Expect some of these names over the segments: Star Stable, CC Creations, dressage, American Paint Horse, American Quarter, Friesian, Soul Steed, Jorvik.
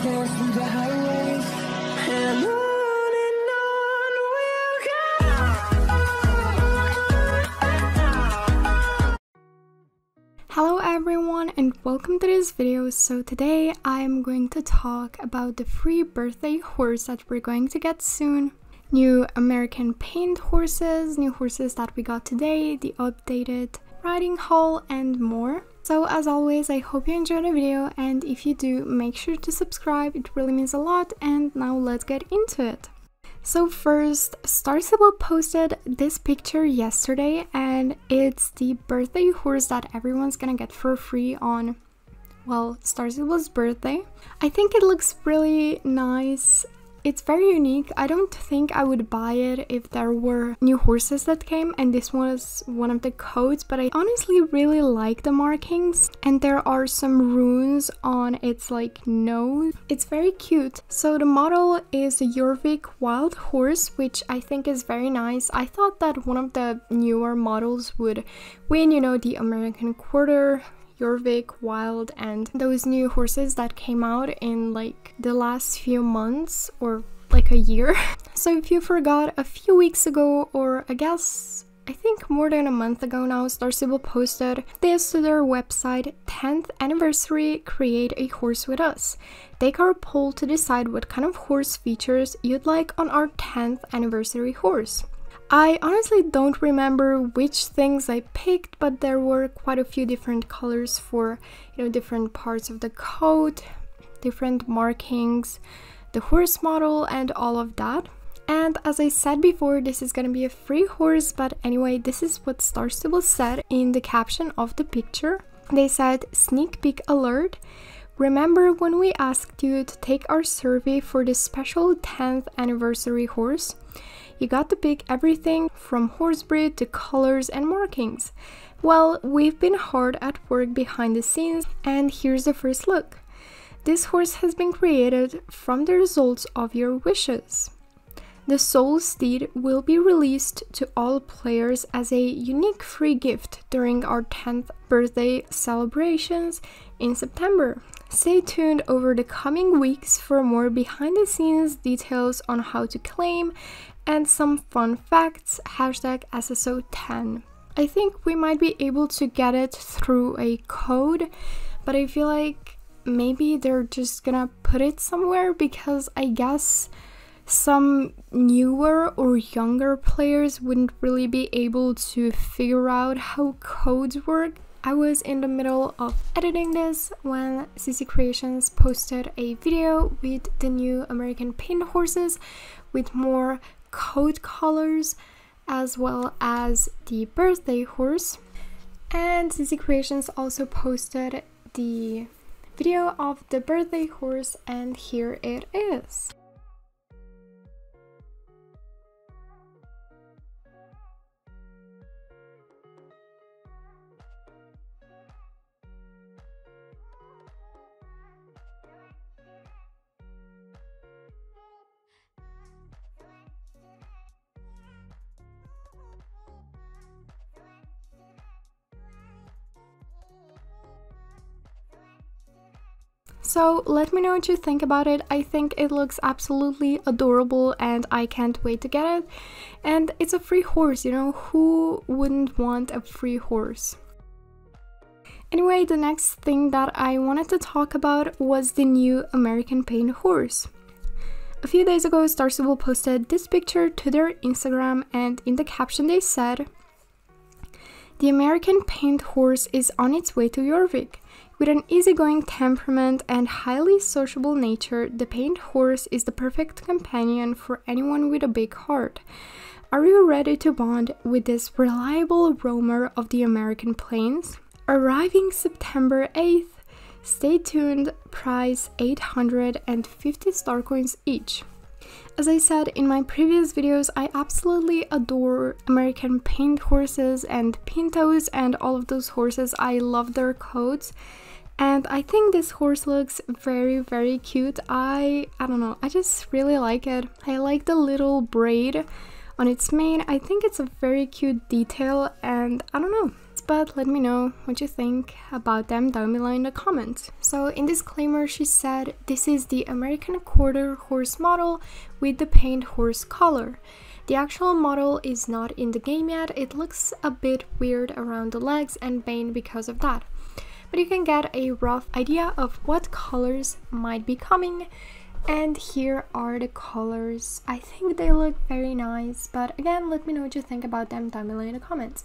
horse through the highways, and on we'll go. Hello everyone and welcome to this video. So today I'm going to talk about the free birthday horse that we're going to get soon. New American Paint horses, new horses that we got today, the updated riding haul and more. So as always, I hope you enjoyed the video, and if you do, make sure to subscribe, it really means a lot. And now let's get into it. So first, Star Stable posted this picture yesterday, and it's the birthday horse that everyone's gonna get for free on, well, Star Stable's birthday. I think it looks really nice. It's very unique. I don't think I would buy it if there were new horses that came, and this was one of the coats, but I honestly really like the markings, and there are some runes on its like nose. It's very cute. So the model is a Jorvik wild horse, which I think is very nice. I thought that one of the newer models would win, you know, the American Quarter, Jorvik wild, and those new horses that came out in like the last few months or like a year. So if you forgot, a few weeks ago, or I guess I think more than a month ago now, Star Stable posted this to their website: 10th anniversary, create a horse with us. Take our poll to decide what kind of horse features you'd like on our 10th anniversary horse. I honestly don't remember which things I picked, but there were quite a few different colors for, you know, different parts of the coat, different markings, the horse model, and all of that. And as I said before, this is gonna be a free horse, but anyway, this is what Star Stable said in the caption of the picture. They said, "Sneak peek alert. Remember when we asked you to take our survey for this special 10th anniversary horse? You got to pick everything from horse breed to colors and markings. Well, we've been hard at work behind the scenes, and here's the first look. This horse has been created from the results of your wishes. The Soul Steed will be released to all players as a unique free gift during our 10th birthday celebrations in September. Stay tuned over the coming weeks for more behind-the-scenes details on how to claim and some fun facts, #SSO10. I think we might be able to get it through a code, but I feel like maybe they're just gonna put it somewhere, because I guess some newer or younger players wouldn't really be able to figure out how codes work. I was in the middle of editing this when CC Creations posted a video with the new American Paint horses with more coat colors as well as the birthday horse. And CC Creations also posted the video of the birthday horse, and here it is. So let me know what you think about it. I think it looks absolutely adorable, and I can't wait to get it. And it's a free horse, you know, who wouldn't want a free horse? Anyway, the next thing that I wanted to talk about was the new American Paint horse. A few days ago, Star Stable posted this picture to their Instagram, and in the caption they said, "The American Paint horse is on its way to Jorvik. With an easygoing temperament and highly sociable nature, the paint horse is the perfect companion for anyone with a big heart. Are you ready to bond with this reliable roamer of the American plains? Arriving September 8th, stay tuned, price 850 star coins each." As I said in my previous videos, I absolutely adore American Paint horses and pintos and all of those horses. I love their coats. And I think this horse looks very, very cute. I don't know, I just really like it. I like the little braid on its mane. I think it's a very cute detail, and I don't know, it's but let me know what you think about them down below in the comments. So in disclaimer, she said, "This is the American Quarter horse model with the paint horse collar. The actual model is not in the game yet. It looks a bit weird around the legs and mane because of that. But you can get a rough idea of what colors might be coming. And here are the colors. I think they look very nice, but again, let me know what you think about them down below in the comments."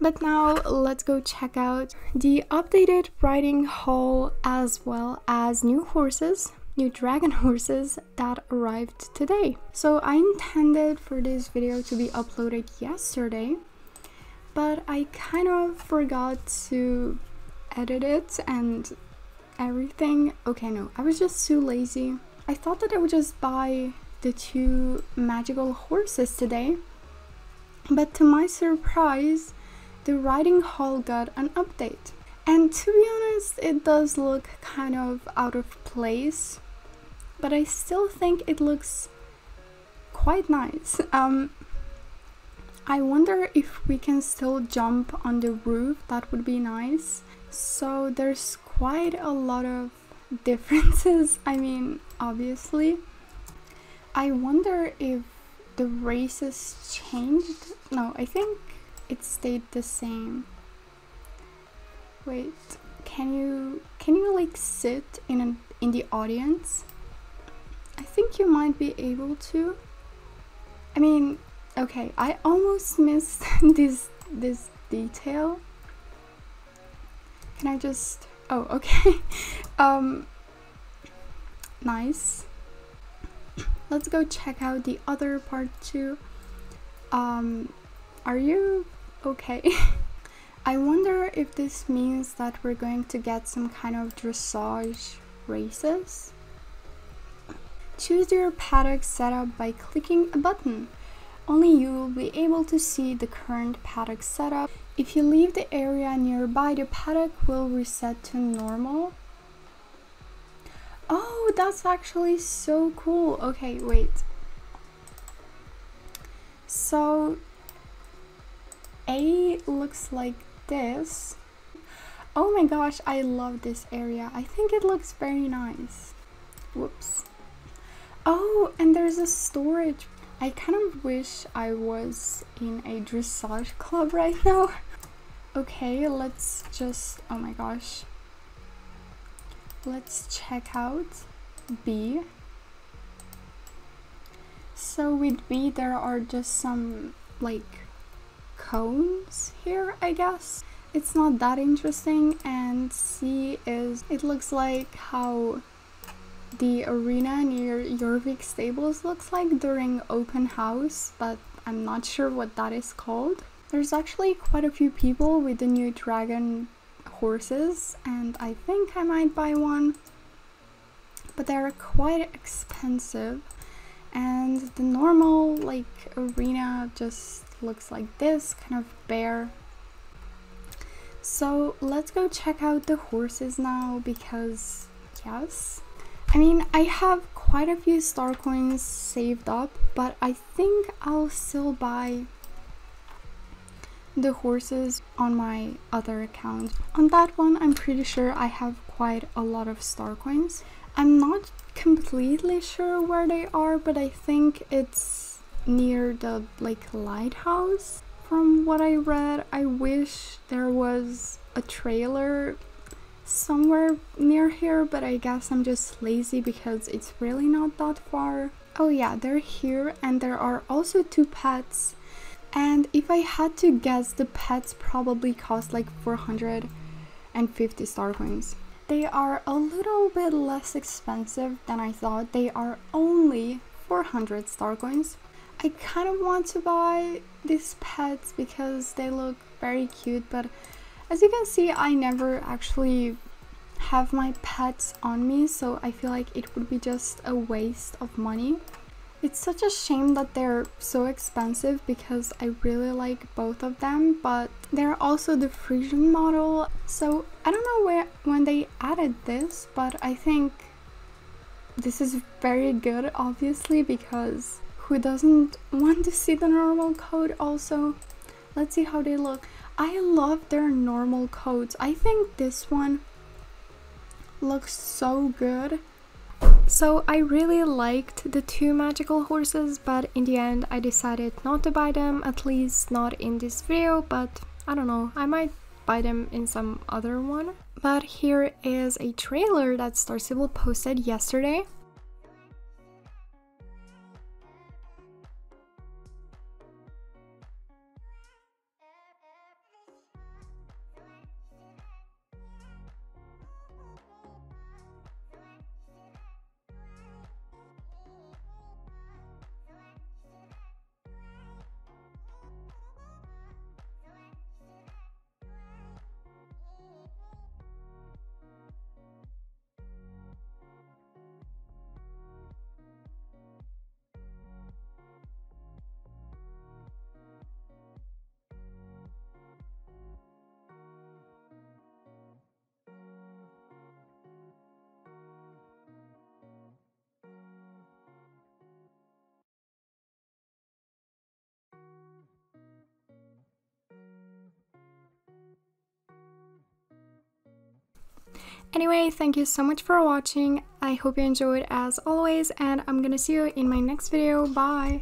But now let's go check out the updated riding hall, as well as new horses, new dragon horses that arrived today. So I intended for this video to be uploaded yesterday, but I kind of forgot to edit it and everything. Okay, no, I was just too lazy. I thought that I would just buy the two magical horses today, but to my surprise, the riding hall got an update, and to be honest, it does look kind of out of place, but I still think it looks quite nice. I wonder if we can still jump on the roof. That would be nice. So there's quite a lot of differences. I mean, obviously, I wonder if the races changed. No, I think it stayed the same. Wait, can you like sit in the audience? I think you might be able to. I mean, okay, I almost missed this detail. Can I just, oh, okay. Nice. Let's go check out the other part too. Are you okay? I wonder if this means that we're going to get some kind of dressage races. Choose your paddock setup by clicking a button. Only you will be able to see the current paddock setup. If you leave the area nearby, the paddock will reset to normal. Oh, that's actually so cool. Okay, wait. So A looks like this. Oh my gosh, I love this area. I think it looks very nice. Whoops. Oh, and there's a storage. I kind of wish I was in a dressage club right now. Okay, let's just, oh my gosh. Let's check out B. So with B, there are just some like cones here, I guess. It's not that interesting. And C is, it looks like how the arena near Jorvik stables looks like during open house, but I'm not sure what that is called. There's actually quite a few people with the new dragon horses, and I think I might buy one, but they're quite expensive. And the normal like arena just looks like this, kind of bare. So let's go check out the horses now, because yes, I mean, I have quite a few star coins saved up, but I think I'll still buy the horses on my other account. On that one, I'm pretty sure I have quite a lot of star coins. I'm not completely sure where they are, but I think it's near the like lighthouse from what I read. I wish there was a trailer somewhere near here, but I guess I'm just lazy because it's really not that far. Oh yeah, they're here, and there are also two pets. And if I had to guess, the pets probably cost like 450 star coins. They are a little bit less expensive than I thought. They are only 400 star coins. I kind of want to buy these pets because they look very cute, but as you can see, I never actually have my pets on me, so I feel like it would be just a waste of money. It's such a shame that they're so expensive because I really like both of them, but they're also the Friesian model, so I don't know when they added this, but I think this is very good, obviously, because who doesn't want to see the normal coat also? Let's see how they look. I love their normal coats. I think this one looks so good. So I really liked the two magical horses, but in the end I decided not to buy them, at least not in this video, but I don't know, I might buy them in some other one. But here is a trailer that Star Stable posted yesterday. Anyway, thank you so much for watching. I hope you enjoyed as always, and I'm gonna see you in my next video. Bye!